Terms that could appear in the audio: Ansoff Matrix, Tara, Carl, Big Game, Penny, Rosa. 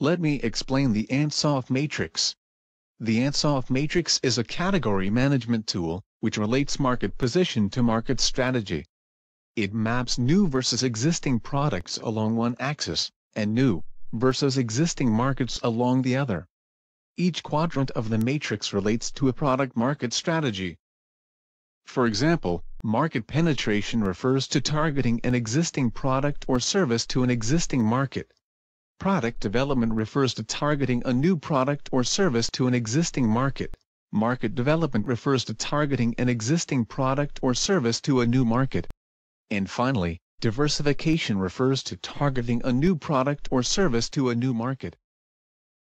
Let me explain the Ansoff Matrix. The Ansoff Matrix is a category management tool which relates market position to market strategy. It maps new versus existing products along one axis, and new versus existing markets along the other. Each quadrant of the matrix relates to a product market strategy. For example, market penetration refers to targeting an existing product or service to an existing market. Product development refers to targeting a new product or service to an existing market. Market development refers to targeting an existing product or service to a new market. And finally, diversification refers to targeting a new product or service to a new market.